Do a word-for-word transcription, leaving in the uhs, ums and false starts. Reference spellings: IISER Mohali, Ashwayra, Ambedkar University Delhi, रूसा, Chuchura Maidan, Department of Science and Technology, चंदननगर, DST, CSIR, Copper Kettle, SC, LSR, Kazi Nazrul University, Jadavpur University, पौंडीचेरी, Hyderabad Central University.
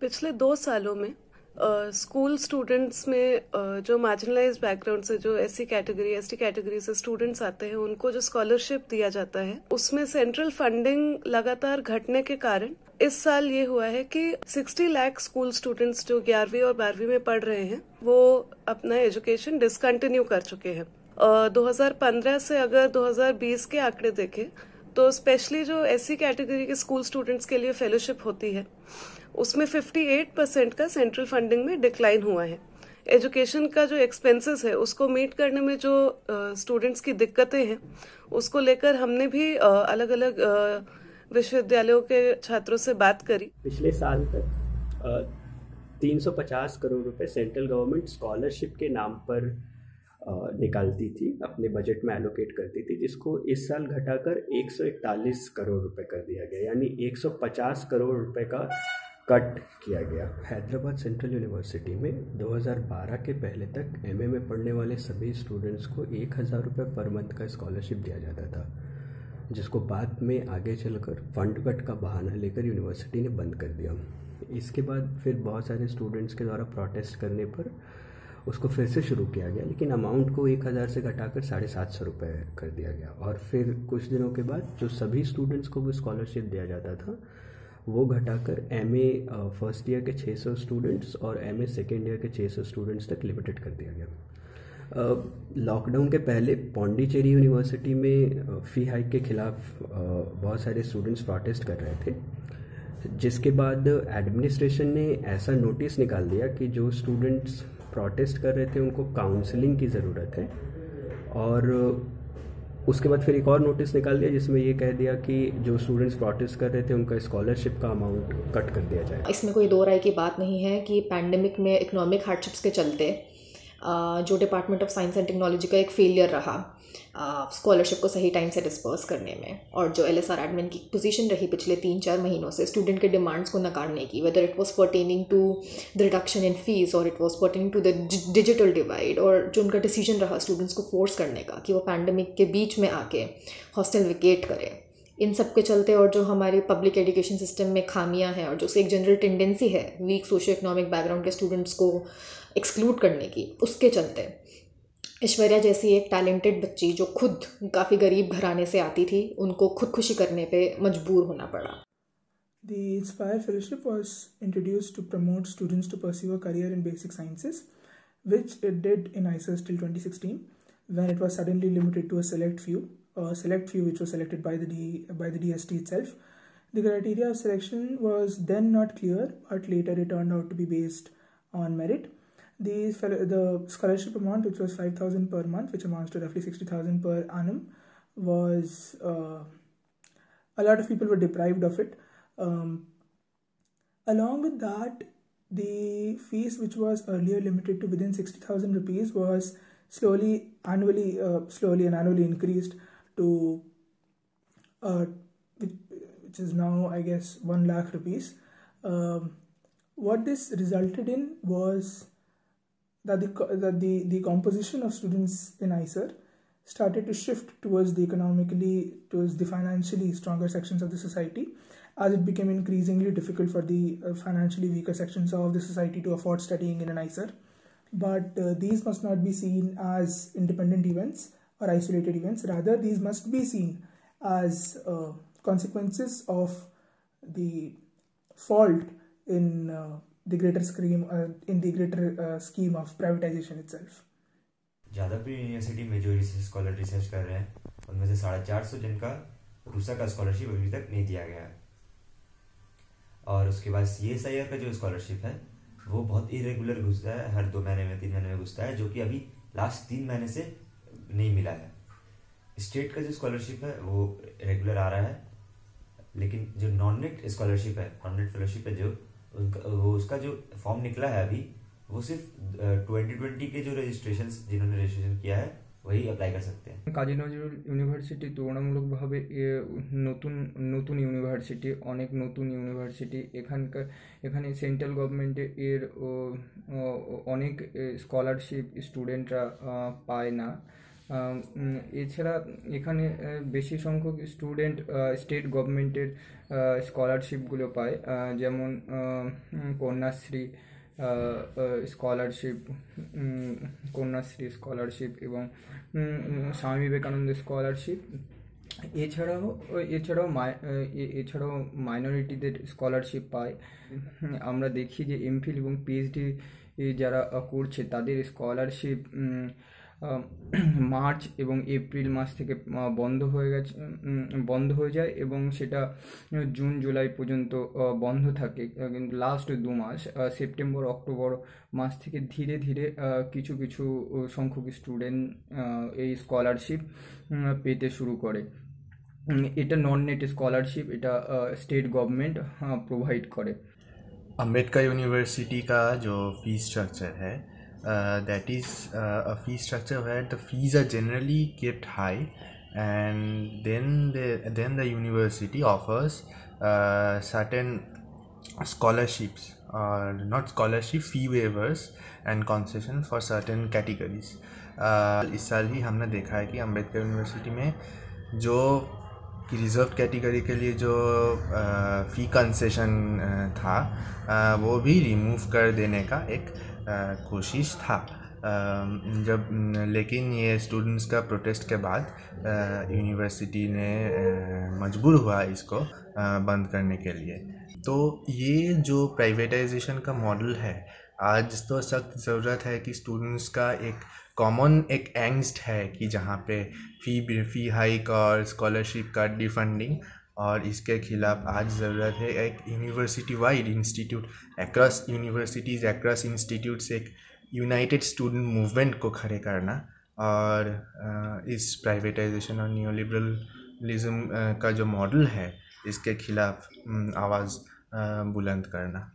पिछले दो सालों में स्कूल uh, स्टूडेंट्स में uh, जो मार्जिनलाइज्ड बैकग्राउंड से जो एससी कैटेगरी एसटी कैटेगरी से स्टूडेंट्स आते हैं उनको जो स्कॉलरशिप दिया जाता है उसमें सेंट्रल फंडिंग लगातार घटने के कारण इस साल ये हुआ है कि साठ लाख स्कूल स्टूडेंट्स जो ग्यारहवीं और बारहवीं में पढ़ रहे हैं वो अपना एजुकेशन डिसकंटिन्यू कर चुके हैं। uh, दो हज़ार पंद्रह से अगर दो हज़ार बीस के आंकड़े देखें तो स्पेशली जो एससी कैटेगरी के स्कूल स्टूडेंट्स के लिए फेलोशिप होती है उसमें अट्ठावन परसेंट का सेंट्रल फंडिंग में डिक्लाइन हुआ है। एजुकेशन का जो एक्सपेंसेस है उसको मीट करने में जो स्टूडेंट्स uh, की दिक्कतें हैं उसको लेकर हमने भी uh, अलग अलग uh, विश्वविद्यालयों के छात्रों से बात करी। पिछले साल तक uh, तीन सौ पचास करोड़ रुपए सेंट्रल गवर्नमेंट स्कॉलरशिप के नाम पर uh, निकालती थी, अपने बजट में एलोकेट करती थी, जिसको इस साल घटाकर एक सौ इकतालीस करोड़ रुपए कर दिया गया, यानी एक सौ पचास करोड़ रुपए का कट किया गया। हैदराबाद सेंट्रल यूनिवर्सिटी में दो हज़ार बारह के पहले तक एमए में पढ़ने वाले सभी स्टूडेंट्स को एक हज़ार रुपये पर मंथ का स्कॉलरशिप दिया जाता था, जिसको बाद में आगे चलकर फंड कट का बहाना लेकर यूनिवर्सिटी ने बंद कर दिया। इसके बाद फिर बहुत सारे स्टूडेंट्स के द्वारा प्रोटेस्ट करने पर उसको फिर से शुरू किया गया, लेकिन अमाउंट को एक हज़ार से घटाकर साढ़े सात सौ रुपये कर दिया गया। और फिर कुछ दिनों के बाद जो सभी स्टूडेंट्स को वो स्कॉलरशिप दिया जाता था वो घटाकर एमए फर्स्ट ईयर के छह सौ स्टूडेंट्स और एमए सेकेंड ईयर के छह सौ स्टूडेंट्स तक लिमिटेड कर दिया गया। लॉकडाउन के पहले पौंडीचेरी यूनिवर्सिटी में फ़ी हाइक के खिलाफ बहुत सारे स्टूडेंट्स प्रोटेस्ट कर रहे थे, जिसके बाद एडमिनिस्ट्रेशन ने ऐसा नोटिस निकाल दिया कि जो स्टूडेंट्स प्रोटेस्ट कर रहे थे उनको काउंसलिंग की ज़रूरत है। और उसके बाद फिर एक और नोटिस निकाल दिया जिसमें ये कह दिया कि जो स्टूडेंट्स प्रोटेस्ट कर रहे थे उनका स्कॉलरशिप का अमाउंट कट कर दिया जाए। इसमें कोई दो राय की बात नहीं है कि पैंडेमिक में इकोनॉमिक हार्डशिप्स के चलते जो department of science and technology का एक फेलियर रहा स्कॉलरशिप को सही टाइम से डिस्पर्स करने में, और जो एल एस आर एडमिन की पोजीशन रही पिछले तीन चार महीनों से स्टूडेंट के डिमांड्स को नकारने की, whether it was pertaining to the reduction in fees और it was pertaining to the digital divide, और जो उनका डिसीजन रहा स्टूडेंट्स को फोर्स करने का कि वो पैंडमिक के बीच में आके हॉस्टल वेकेट करें, इन सब के चलते और जो हमारे पब्लिक एजुकेशन सिस्टम में खामियां हैं और जो एक जनरल टेंडेंसी है वीक सोशियो इकोनॉमिक बैकग्राउंड के स्टूडेंट्स को एक्सक्लूड करने की, उसके चलते ऐश्वर्या जैसी एक टैलेंटेड बच्ची जो खुद काफ़ी गरीब घराने से आती थी उनको खुदकुशी करने पे मजबूर होना पड़ा। The inspire fellowship was introduced to promote students to pursue a career in basic sciences which it did in IISERs till twenty sixteen when it was suddenly limited to a select few a select few which was selected by the D, by the D S T itself. The criteria of selection was then not clear, but later it turned out to be based on merit. The, the scholarship amount, which was five thousand per month, which amounts to roughly sixty thousand per annum, was uh, a lot of people were deprived of it. Um, along with that, the fees which was earlier limited to within sixty thousand rupees was slowly annually uh, slowly and annually increased to uh, which is now I guess one lakh rupees. Um, what this resulted in was that the that the the composition of students in I I S E R started to shift towards the economically towards the financially stronger sections of the society, as it became increasingly difficult for the uh, financially weaker sections of the society to afford studying in an I I S E R. But uh, these must not be seen as independent events or isolated events. Rather, these must be seen as uh, consequences of the fault in uh, the greater scheme uh, in the greater uh, scheme of privatization itself. Jadavpur university में जो research scholar research कर रहे हैं उनमें से साढ़े चार सौ जन का रूसा का स्कॉलरशिप अभी तक नहीं दिया गया है, और उसके बाद सी एस आई आर का जो स्कॉलरशिप है वो बहुत इरेगुलर घुसता है, हर दो महीने में तीन महीने में घुसता है, जो कि अभी लास्ट तीन महीने से नहीं मिला है। स्टेट का जो स्कॉलरशिप है वो रेगुलर आ रहा है, लेकिन जो नॉन नेट स्कॉलरशिप है नॉन नेट फेलोशिप है जो उनका वो उसका जो फॉर्म निकला है अभी वो सिर्फ ट्वेंटी ट्वेंटी के जो रजिस्ट्रेशन जिन्होंने रजिस्ट्रेशन किया है वही अप्लाई कर सकते हैं। काजी नजरुल ইউনিভার্সিটি তুলনামূলকভাবে নতুন নতুন ইউনিভার্সিটি অনেক নতুন ইউনিভার্সিটি এখানকার এখানে সেন্ট্রাল গভর্নমেন্টের এর অনেক স্কলারশিপ স্টুডেন্টরা পায় না, এছাড়া এখানে বেশি সংখ্যক স্টুডেন্ট স্টেট গভর্নমেন্টের স্কলারশিপগুলো পায়, যেমন কন্যাশ্রী স্কলারশিপ কন্যাশ্রী স্কলারশিপ এবং স্বামী বিবেকানন্দ স্কলারশিপ। এছাড়াও এছাড়াও এছাড়াও মাইনরিটিদের স্কলারশিপ পায়। আমরা দেখি যে এমফিল এবং পিএইচডি যারা করছে তাদের স্কলারশিপ মার্চ এবং এপ্রিল মাস থেকে বন্ধ হয়ে গেছে বন্ধ হয়ে যায় এবং সেটা জুন জুলাই পর্যন্ত বন্ধ থাকে, কিন্তু লাস্ট দু মাস সেপ্টেম্বর অক্টোবর মাস থেকে ধীরে ধীরে কিছু কিছু সংখ্যক স্টুডেন্ট এই স্কলারশিপ পেতে শুরু করে। এটা নন নেট স্কলারশিপ, এটা স্টেট গভর্নমেंट प्रोवाइड করে। अम्बेडकर यूनिवर्सिटी का जो फी स्ट्रक्चर है Uh, that is uh, a fee structure where the fees are generally kept high, and then the then the university offers uh, certain scholarships or uh, not scholarship fee waivers and concession for certain categories. uh, इस साल ही हमने देखा है कि Ambedkar university में जो reserve category के लिए जो फ़ी कंसेशन था आ, वो भी रिमूव कर देने का एक आ, कोशिश था। आ, जब लेकिन ये स्टूडेंट्स का प्रोटेस्ट के बाद यूनिवर्सिटी ने आ, मजबूर हुआ इसको आ, बंद करने के लिए। तो ये जो प्राइवेटाइजेशन का मॉडल है, आज तो सख्त ज़रूरत है कि स्टूडेंट्स का एक कॉमन एक एंगस्ट है कि जहाँ पे फ़ी फ़ी हाइक और स्कॉलरशिप का डिफंडिंग, और इसके खिलाफ आज ज़रूरत है एक university wide institute across universities across institute से एक यूनाइटेड स्टूडेंट मूवमेंट को खड़े करना, और इस प्राइवेटाइजेशन और न्यू लिबरलिज्म का जो मॉडल है इसके खिलाफ आवाज़ बुलंद करना।